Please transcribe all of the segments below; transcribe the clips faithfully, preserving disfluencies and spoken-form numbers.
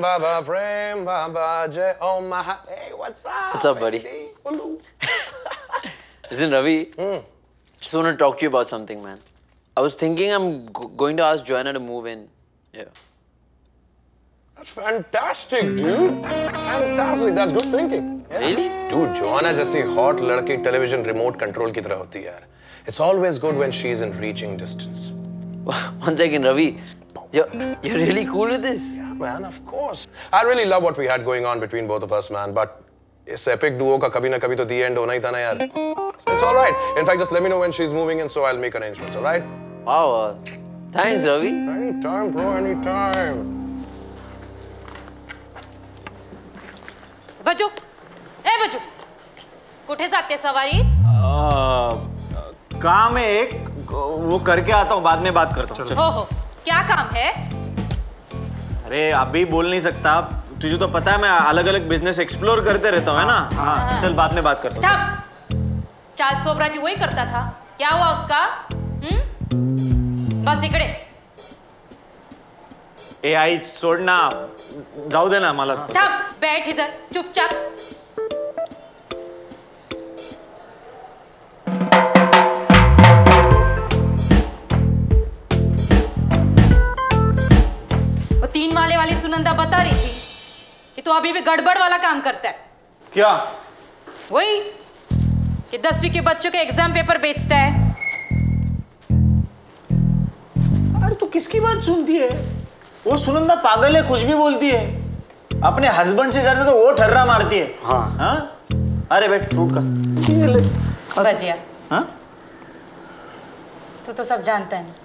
Baba, Prem, Baba, Jai, Om Maha. Hey, what's up? What's up, buddy? Listen, Ravi, mm. just want to talk to you about something, man. I was thinking I'm going to ask Joanna to move in. Yeah. That's fantastic, dude. Fantastic. That's good thinking. Yeah. Really? Dude, Joanna is a hot ladki television remote control ki tarah hoti hai. It's always good when she's in reaching distance. One second, Ravi. You're, you're really cool with this? Yeah, man, of course. I really love what we had going on between both of us, man. But this epic duo ka kabhi na kabhi to the end hona hi tha na, yaar. It's all right. In fact, just let me know when she's moving in, so I'll make arrangements, all right? Wow. Uh, thanks, Ravi. Anytime, bro, anytime. Bajju! Hey, Bajju! Kuthe jaate savari? काम है एक, वो करके आता हूँ, बाद में बात करता हूँ। हो हो, क्या काम है? अरे अभी बोल नहीं सकता, तुझे तो पता है मैं अलग-अलग बिजनेस एक्सप्लोर करते रहता हूँ, है ना? हाँ, चल बाद में बात करता हूँ। चाल सोबरा भी वही करता था, क्या हुआ उसका? हम्म, बस इकड़े। ए आई छोड़ना, जाओ देना माला। तब बैठ इधर, चुपचाप। तीन माले वाली सुनंदा बता रही थी कि तू अभी भी गड़बड़ वाला काम करता है। क्या? वही कि दसवीं के बच्चों के एग्जाम पेपर बेचता है। अरे तू किसकी बात सुनती है? वो सुनंदा पागल है, कुछ भी बोलती है। अपने हस्बैंड से ज्यादा तो वो ठर्रा मारती है। हाँ हाँ। अरे बैठ रूट का। बजिया। हाँ? तू तो सब जानता है।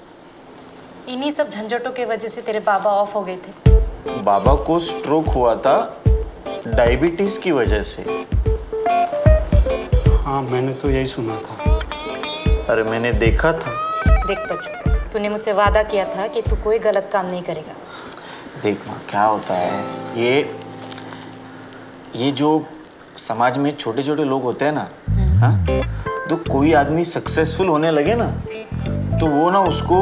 इन्हीं सब झंझटों के वजह से तेरे बाबा ऑफ हो गए थे। बाबा को स्ट्रोक हुआ था डायबिटीज की वजह से। हाँ मैंने तो यही सुना था। अरे मैंने देखा था। देख बच्चू, तूने मुझसे वादा किया था कि तू कोई गलत काम नहीं करेगा। देख माँ क्या होता है, ये ये जो समाज में छोटे छोटे लोग होते हैं ना, हाँ तो कोई आदमी सक्सेसफुल होने लगे ना तो वो ना उसको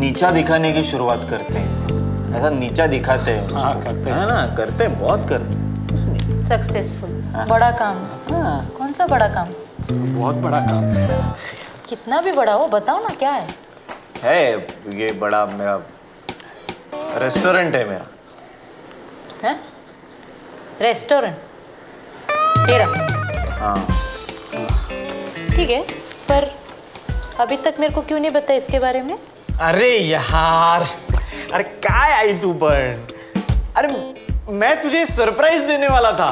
नीचा दिखाने की शुरुआत करते हैं। ऐसा नीचा दिखाते हैं। हाँ करते हैं ना, करते हैं, बहुत करते हैं। सक्सेसफुल बड़ा काम। हाँ कौन सा बड़ा काम? बहुत बड़ा काम। कितना भी बड़ा हो बताओ ना, क्या है? है ये बड़ा मेरा रेस्टोरेंट है मेरा। हैं? रेस्टोरेंट तेरा? हाँ ठीक है, पर अभी तक मेरे को क्यों नहीं बताया इसके बारे में? अरे यार, अरे क्या आई तू पर? अरे मैं तुझे सरप्राइज देने वाला था।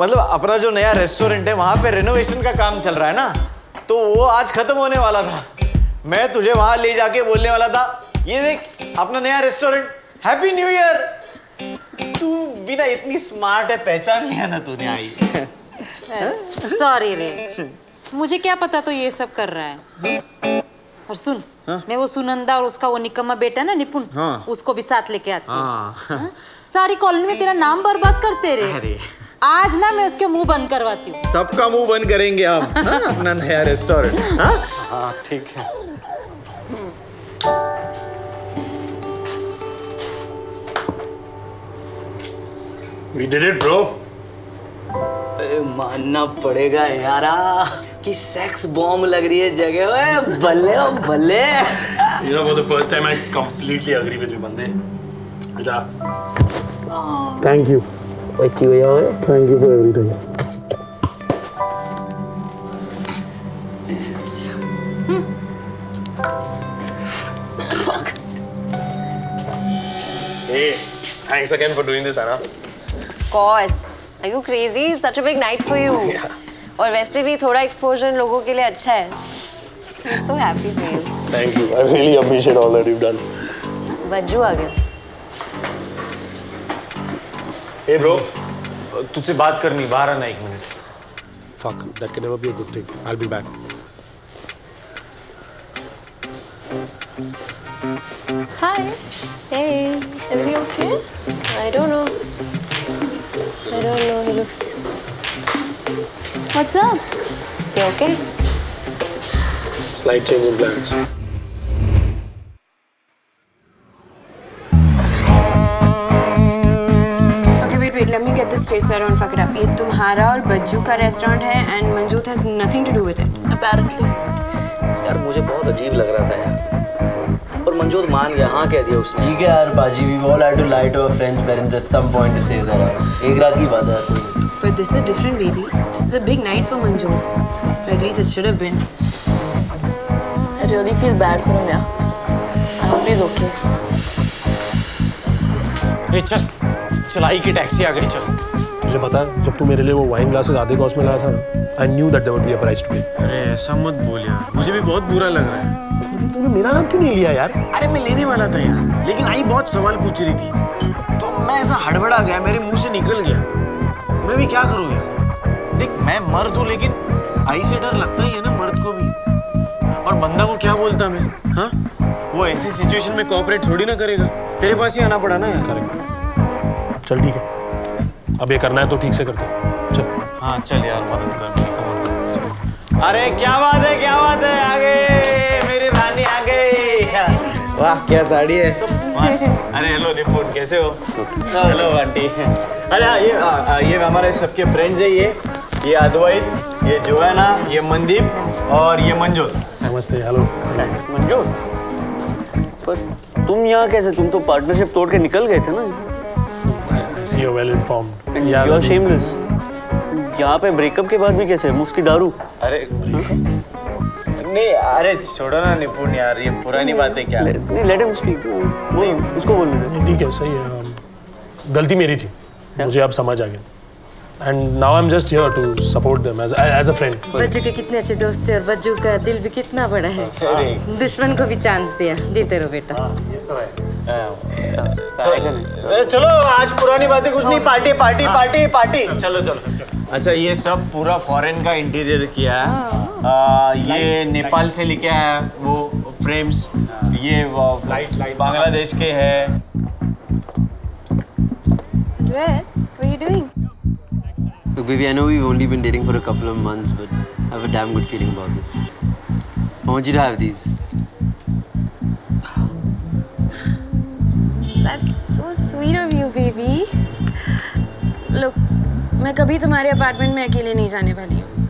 मतलब अपना जो नया रेस्टोरेंट है वहाँ पे रेनोवेशन का काम चल रहा है ना, तो वो आज खत्म होने वाला था। मैं तुझे वहाँ ले जाके बोलने वाला था, ये देख अपना नया रेस्टोरेंट, हैप्पी न्यू ईयर। तू बिना इतनी स्मार्ट है, पहचान लिया ना तूने। आई सॉरी रे, मुझे क्या पता तो ये सब कर रहा है। और सुन, हाँ? मैं वो सुनंदा और उसका वो निकम्मा बेटा ना निपुन, हाँ? उसको भी साथ लेके आती हूँ। हाँ? हाँ? सारी कॉलोनी में तेरा नाम बर्बाद करते रहे। आज ना मैं उसके मुंह बंद करवाती हूँ। सबका मुंह बंद करेंगे आप। हाँ? अपना नया रेस्टोरेंट। हाँ? हाँ, ठीक है। We did it, bro. मानना पड़ेगा यारा कि सेक्स बॉम्ब लग रही है जगह। ओए बल्ले ओ बल्ले। You know for the first time I completely agree with you, बंदे। इधर Aww. Thank you. Thank you भैया, thank you for everything. Hey, thanks again for doing this, Anna. Of course. Are you crazy? Such a big night for you. Yeah. और वैसे भी थोड़ा exposure लोगों के लिए अच्छा है. I'm so happy for you. Thank you. I really appreciate all that you've done. Bajju आ गया. Hey bro, तुझसे बात करनी बाहर आना एक minute. Fuck, that can never be a good thing. I'll be back. Hi. Hey. Is he okay? I don't know. I don't know. He looks. What's up? You okay? Slight change in plans. Let me get this straight so I don't fuck it up. ये तुम्हारा और बज्जू का restaurant है and Manjot has nothing to do with it. Apparently. यार मुझे बहुत अजीब लग रहा था यार. पर Manjot मान गया, हाँ कह दिया उसने. ठीक है यार बाजी, we all had to lie to our friends' parents at some point to save their ass. एक रात की बात है यार. But this is different, baby. This is a big night for Manjot. At least it should have been. I really feel bad for him, yeah. I hope he's okay. Hey, चल. चलाई की taxi आ गई. चल मुझे पता जब तू मेरे लिए वो वाइन ग्लासेस आधे कॉस्ट में लाया था, I knew that there would be a price to pay. अरे ऐसा मत बोल यार, मुझे भी बहुत बुरा लग रहा है. तूने मेरा नाम क्यों नहीं लिया यार? अरे मैं लेने वाला था यार, लेकिन आई बहुत सवाल पूछ रही थी तो मैं ऐसा हड़बड़ा गया, मेरे मुंह से निकल गया. मैं भी क्या करूं यार, देख मैं मर्द हूं लेकिन आई से डर लगता ही है ना मर्द को भी. और बंदा को क्या बोलता मैं, हां? वो ऐसी सिचुएशन में कोऑपरेट थोड़ी ना करेगा. तेरे पास ही आना पड़ा ना यार. चल ठीक है, अब ये करना है तो ठीक से करते हैं. चल हाँ चल यार, मदद करनी है, कम ऑन. अरे क्या बात है, क्या बात है, आ गए मेरी रानी, आ गई. वाह क्या साड़ी है. अरे हेलो निपुन, कैसे हो? Hello aunty. अरे ये आ, आ, ये हमारे सबके फ्रेंड्स है. ये ये अद्वैत, ये जोआना, ये मंदीप और ये मंजोत. नमस्ते. हेलो मंजोत, पर तुम यहाँ कैसे? तुम तो पार्टनरशिप तोड़ के निकल गए थे ना. You're well informed. And you're shameless. यहाँ पे ब्रेकअप के बाद भी कैसे मुफ्त की दारू? अरे नहीं, अरे छोड़ो ना निपुण यार, ये पुरानी बातें क्या. नहीं let him speak. वो उसको बोलने दे. ठीक है, सही है, गलती मेरी थी, मुझे अब समझ आ गया. And now I'm just here to support them as as a friend. Bajju के कितने अच्छे दोस्त हैं और बज्जू का दिल भी कितना बड़ा है. दुश्मन को भी चांस दिया. जीते रहो बेटा. ये तो है. चलो, चलो आज पुरानी बातें कुछ नहीं. Party party party party. चलो चलो. अच्छा ये सब पूरा फॉरेन का इंटीरियर किया है. ये नेपाल से लेके आया वो फ्रेम्स. ये लाइट लाइट बांग्लादेश के है. Look, baby, I know we've only been dating for a couple of months, but I have a damn good feeling about this. I want you to have these. That's so sweet of you, baby. Look, मैं कभी तुम्हारे apartment में अकेले नहीं जाने वाली हूँ.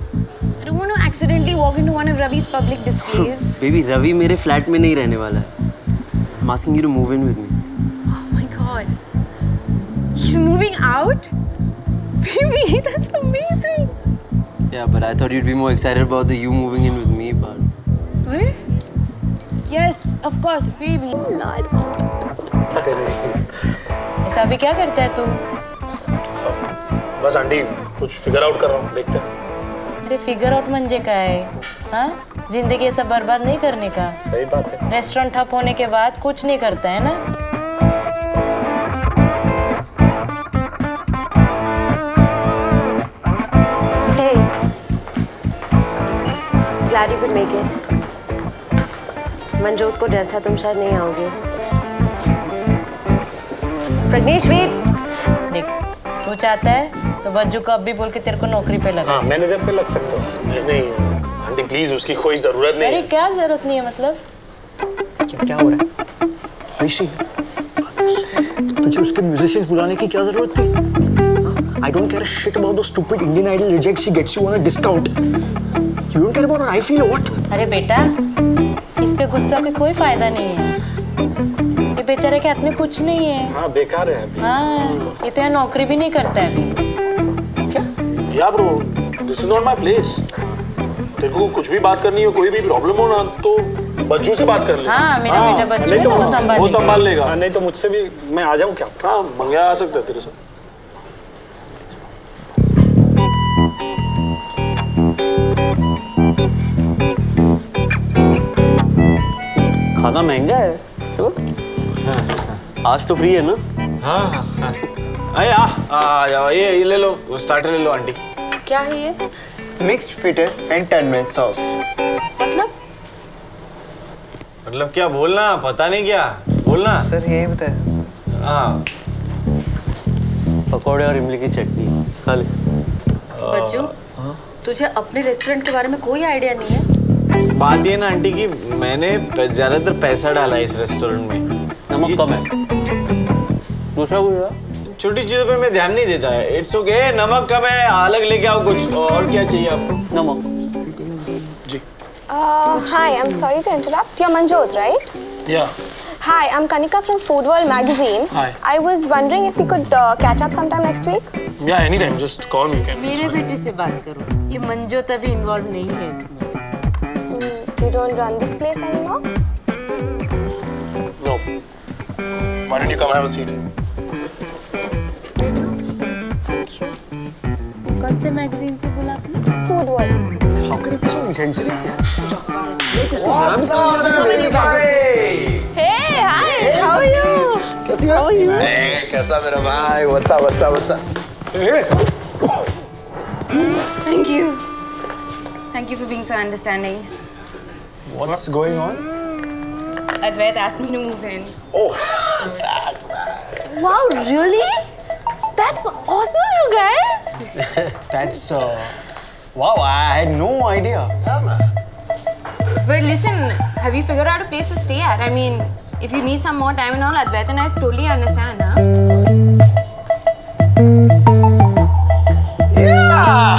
I don't want to accidentally walk into one of Ravi's public displays. Baby, Ravi मेरे फ्लैट में नहीं रहने वाला है. I'm asking you to move in with me. Oh my God, he's moving out? Baby, that's amazing. Yeah, but I thought you'd be more excited about the you moving in with me part. What? Yes, of course, baby. Lots. तेरे ऐसा भी क्या करता है तू? बस aunty कुछ figure out कर रहा हूँ, देखते हैं. अरे फिगर आउट मंजे का है, हाँ? जिंदगी सब बर्बाद नहीं करने का. सही बात है. रेस्टोरेंट ठप होने के बाद कुछ नहीं करता है ना. Hey, glad you could make it. Manjot को डर था तुम शायद नहीं आओगे. प्रग्नेश वीर, देख तू चाहता है तो बज्जू को अब भी बोल के तेरे को नौकरी पे लगा. हाँ, मैनेजर पे लग सकता हूँ. नहीं आंटी प्लीज, उसकी कोई जरूरत नहीं. अरे क्या जरूरत नहीं है मतलब? क्या क्या हो रहा है ऐशी? तुझे उसके म्यूजिशियंस बुलाने की क्या जरूरत थी? I don't care a shit about those stupid Indian Idol rejects. She gets you on a discount. You don't care about what I feel or what? अरे बेटा, इस पे गुस्सा का कोई फायदा नहीं है. बेचारे के हाथ में कुछ नहीं है। हाँ, बेकार है अभी। हाँ, ये तो यहाँ नौकरी भी नहीं करता है अभी। क्या? या bro, this is not my place। तेरे को कुछ भी बात करनी हो, कोई भी प्रॉब्लम हो ना, तो बज्जू से बात कर ले। हाँ, मेरा बेटा बज्जू है ना, वो संभाल लेगा। वो संभाल लेगा। नहीं तो मुझसे भी, मैं आ जाऊँ क्या? हाँ, मंगया आ सकता है तेरे से। खाना महंगा है तो? हाँ, हाँ। आज तो फ्री है ना? हाँ हाँ हाँ। अरे आ, आ जाओ, ये ये ले लो, स्टार्टर ले लो आंटी। क्या है ये? मिक्स्ड पिटर एंड टर्मेरिक सॉस। मतलब? मतलब क्या बोलना, पता नहीं क्या बोलना। सर यही बताया। हाँ। पकौड़े और इमली की चटनी खा ले। बच्चू, तुझे अपने रेस्टोरेंट के बारे में कोई आइडिया नहीं है? बात ये ना आंटी कि मैंने ज्यादातर पैसा डाला इस रेस्टोरेंट में। नमक कम है। दूसरा बोला? छोटी चीजों पे मैं ध्यान नहीं देता है। इट्स ओके, नमक कम है, अलग लेके आओ कुछ। और क्या चाहिए आपको? नमक। जी। Hi, I'm sorry to interrupt. You're Manjot, right? Yeah. Hi, I'm Kanika from Food World magazine. Hi. I was wondering if we could catch up sometime next week. Yeah, anytime. Just call me. मेरे बेटे से बात करो। ये मंजोत अभी involve नहीं है इसमें। You don't run this place anymore? No. Why don't you come have a seat? Thank you. कौन से मैगज़ीन से बोला आपने? Food World. How can you be so insensitive? What's up, everybody? Hey, hi. How are you? कैसी हो? How are you? Hey, कैसा मेरा भाई? What's up? What's up? What's up? Thank you. Thank you for being so understanding. What's going on? Advait asked me to move in. Oh, that man. Wow, really? That's awesome, you guys. That's uh, wow. I had no idea. Yeah, man. But listen, have you figured out a place to stay at? I mean, if you need some more time and all, Advait and I totally understand, huh? Yeah.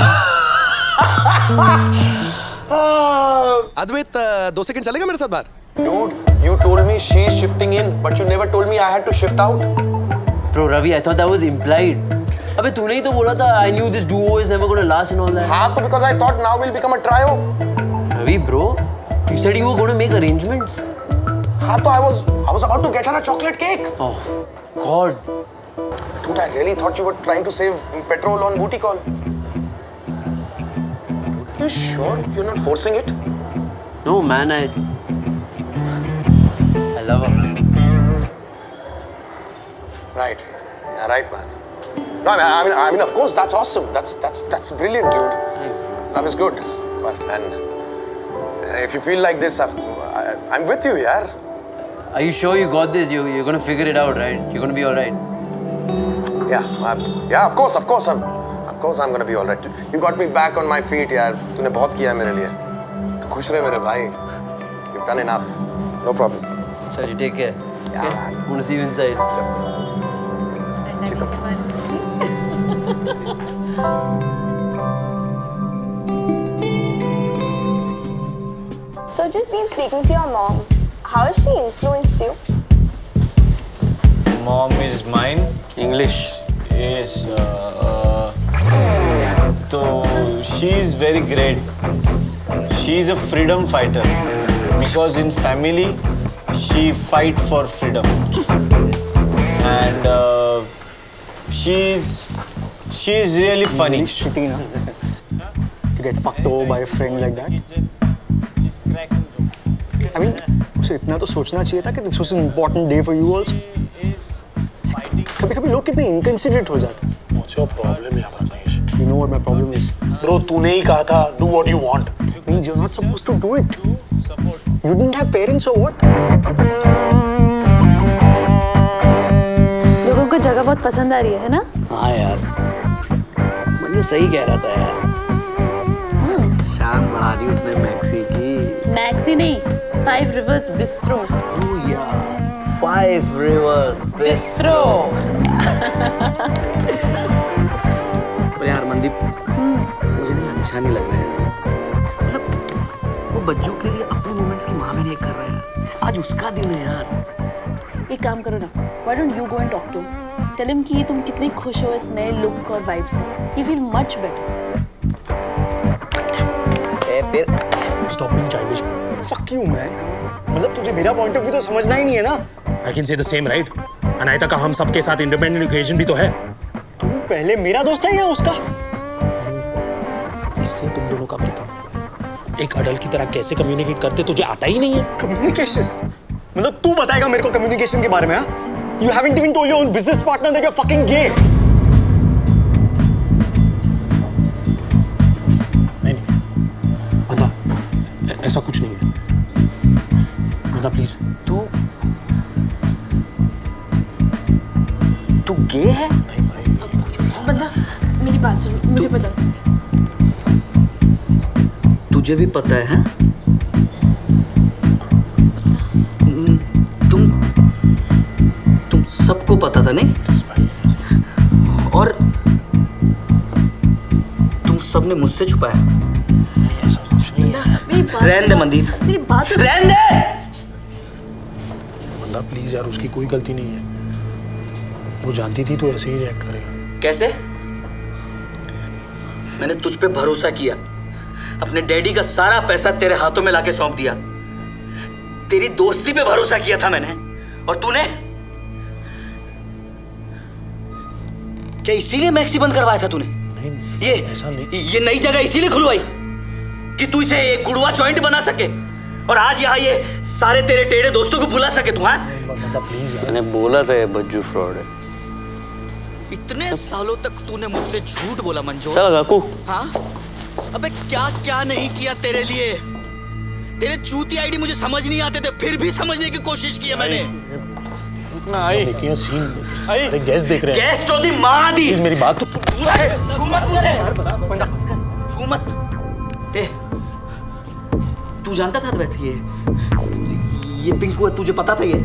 Advait, two seconds चलेगा मेरे साथ बाहर? Dude, you told me she's shifting in, but you never told me I had to shift out. Bro, Ravi, I thought that was implied. अबे तूने ही तो बोला था, I knew this duo is never gonna last and all that. हाँ, तो because I thought now we'll become a trio. Ravi, bro, you said you were gonna make arrangements. हाँ, तो I was, I was about to get her a chocolate cake. Oh, God. Dude, I really thought you were trying to save petrol on booty call. You sure you're not forcing it? No, man, I... I love her. Right. Yeah, right, man. No, I mean, I mean, of course, that's awesome. That's, that's, that's brilliant, dude. Right. Love is good. But, and if you feel like this, I, I, I'm with you, yaar. Are you sure you got this? You, you're gonna figure it out, right? You're gonna be all right. Yeah, I'm, yeah, of course, of course, I'm... Of course, I'm gonna be all right. You got me back on my feet, yaar. तूने बहुत किया है मेरे लिए. तो खुश रहे मेरे भाई. You've done enough. No problems. Sorry, take care. Yeah. I'm gonna see you inside. So just been speaking to your mom. How has she influenced you? Mom is mine. English is. So she is very great. She is a freedom fighter because in family she fight for freedom, and uh, she is she is really funny. Really shitty, na? To get fucked over by a friend like that. I mean, उसे इतना तो सोचना चाहिए था कि this was an important day for you also. कभी-कभी लोग कितने inconsiderate हो जाते हैं. What's your problem यहाँ पर? You know what my problem is. Bro, तूने ही कहा था, do what you want. That means you're not supposed to do it. You didn't have parents or what? लोगों को जगह बहुत पसंद आ रही है, है ना? हाँ यार, मुझे सही कह रहा था यार. शाम बढ़ा दी उसने मैक्सी की. मैक्सी नहीं, Five Rivers Bistro. Oh yeah, Five Rivers Bistro. यार मंदीप, मुझे नहीं अच्छा नहीं लग रहा है. मतलब वो बज्जू के लिए अपने मोमेंट्स की माँ में नहीं कर रहा है. आज उसका दिन है यार. एक काम करो ना, why don't you go and talk to him? Tell him कि तुम कितने खुश हो इस नए लुक और वाइब से. He feel much better. ए फिर stop being childish. Fuck you man. मतलब तुझे मेरा point of view तो समझना ही नहीं है ना? I can say the same right? Anaita का हम सबके साथ independent equation भी तो है. तू पहले मेरा दोस्त है या उसका? इसलिए तुम दोनों का ब्रेकअप. एक अडल्ट की तरह कैसे कम्युनिकेट करते तुझे आता ही नहीं है. कम्युनिकेशन मतलब तू बताएगा मेरे को कम्युनिकेशन के बारे में? हाँ, you haven't even told your own business partner that you're fucking gay. नहीं नहीं, बंदा ऐसा कुछ नहीं है. बंदा प्लीज, तू तू गे है? नहीं भाई. बंदा मेरी बात सुन, मुझे पता. तुझे भी पता है? हाँ? सबको पता था नहीं? और तुम सबने मुझसे छुपाया? ऐसा कुछ नहीं है. रहने दे मंदीप, रहने दे. बंदा प्लीज यार, उसकी कोई गलती नहीं है. वो जानती थी तो ऐसे ही रिएक्ट करेगा. कैसे? मैंने तुझ पे भरोसा किया, अपने डैडी का सारा पैसा तेरे हाथों में लाके सौंप दिया. तेरी दोस्ती पे भरोसा किया था मैंने, और तूने? क्या इसीलिए मैक्सी बंद करवाया था तूने? नहीं, ये ऐसा नहीं. ये नई जगह इसीलिए खुलवाई कि तू इसे एक गुड़वा जॉइंट बना सके और आज यहाँ ये सारे तेरे टेढ़े दोस्तों को बुला सके तू. हाँ प्लीज. मैंने बोला था ये बज्जू फ्रॉड है. इतने सालों तक तूने मुझसे झूठ बोला मंजूर. चल काकू. हाँ, अबे क्या क्या नहीं किया तेरे लिए. तेरे चूती आईडी मुझे समझ नहीं आते थे, फिर भी समझने की कोशिश की मैंने. सीन गैस देख रहे हैं. गैस तो दी माँ दी. मेरी बात तो छू मत. तू जानता था अद्वैत? ये ये पिंकू है, तुझे पता था ये?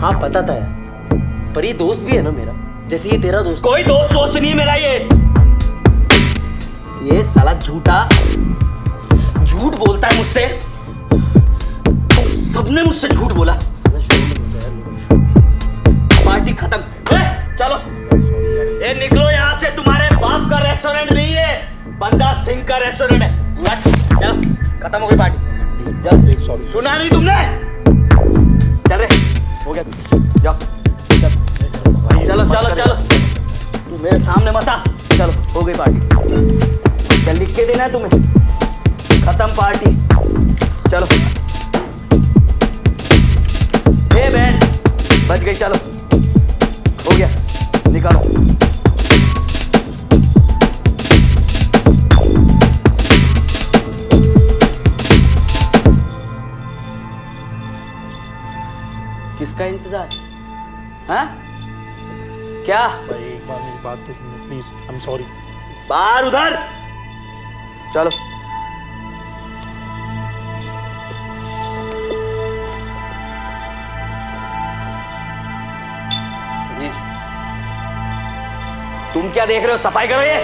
हाँ पता था यार, पर ये दोस्त भी है ना मेरा, जैसे ये तेरा दोस्त. कोई दोस्त दोस्त नहीं है मेरा ये. ये साला झूठा झूठ बोलता है मुझसे. सबने मुझसे झूठ बोला. पार्टी खत्म. चलो ये निकलो यहाँ से. तुम्हारे बाप का रेस्टोरेंट नहीं है, बंदा सिंह का रेस्टोरेंट है. चलो खत्म हो गई पार्टी. चल, सुना नहीं तुमने? चल रे, हो गया. जाओ चलो चलो चलो. तू मेरे सामने मत आ. चलो हो गई पार्टी. चल लिख के देना है तुम्हें, खत्म पार्टी. चलो ए बहन बच गई. चलो हो गया, निकालो. किसका इंतजार? हाँ क्या भाई, एक बार मेरी बात तो सुनो प्लीज. I am sorry. बाहर उधर. चलो तुम क्या देख रहे हो? सफाई करो. ये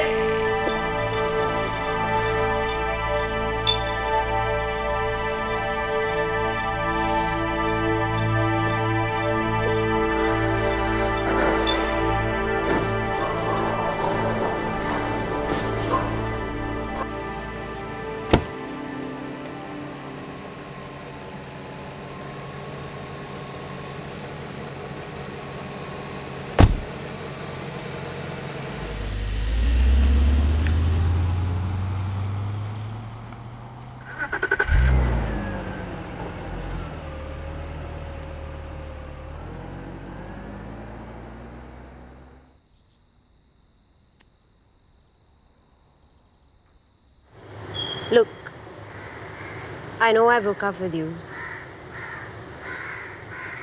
I know I broke up with you,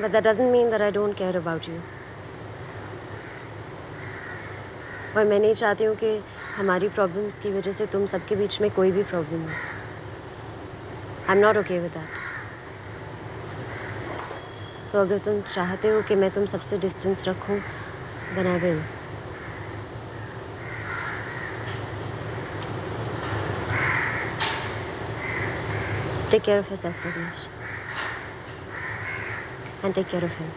but that doesn't mean that I don't care about you. और मैं नहीं चाहती हूँ कि हमारी problems की वजह से तुम सबके बीच में कोई भी problem हो. I'm not okay with that. तो अगर तुम चाहते हो कि मैं तुम सबसे distance रखूँ, then I will. Take care of yourself, Pragnesh. and take care of him.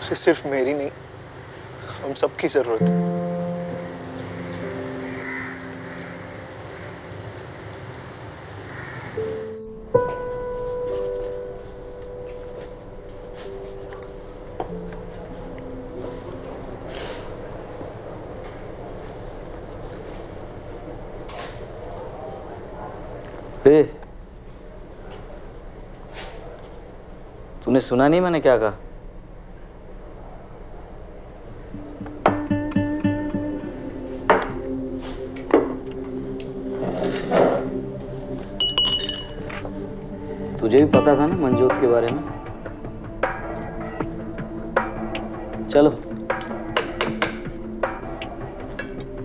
उसे सिर्फ मेरी नहीं, हम सबकी जरूरत है। तूने सुना नहीं मैंने क्या कहा? तुझे भी पता था ना मंजोत के बारे में। चलो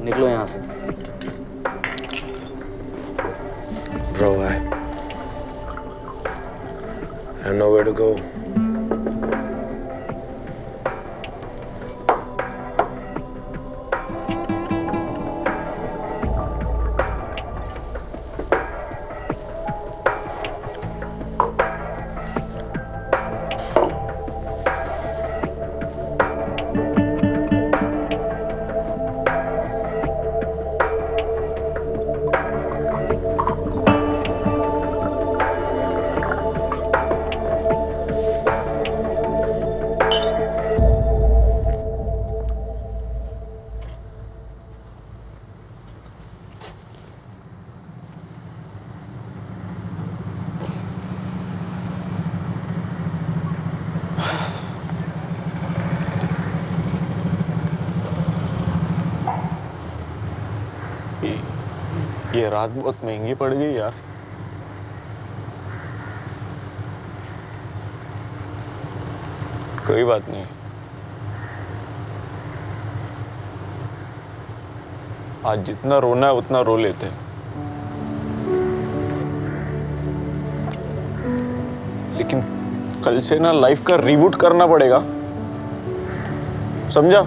निकलो यहां से। Bro, I, I have nowhere to go. रात बहुत महंगी पड़ गई यार। कोई बात नहीं, आज जितना रोना है उतना रो लेते हैं, लेकिन कल से ना लाइफ का रिबूट करना पड़ेगा, समझा?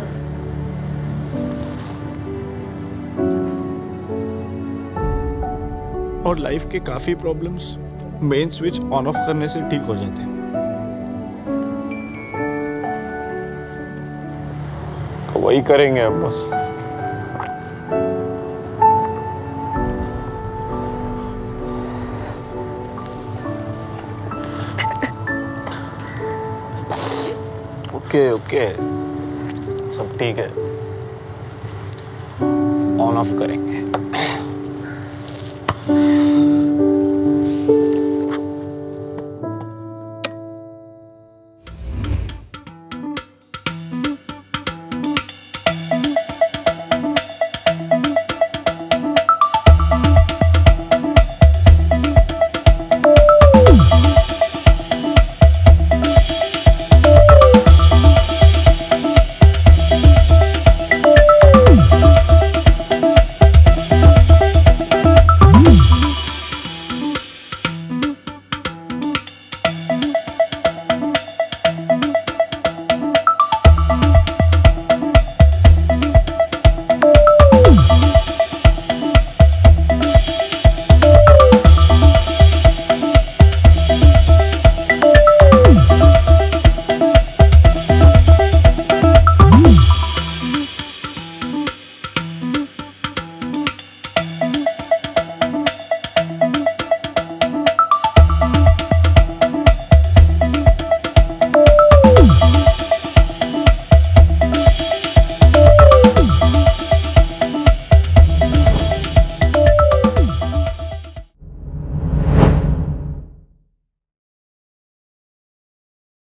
और लाइफ के काफी problems main switch on off करने से ठीक हो जाते हैं। वही करेंगे अब बस। ओके ओके, सब ठीक है, ऑन ऑफ करेंगे।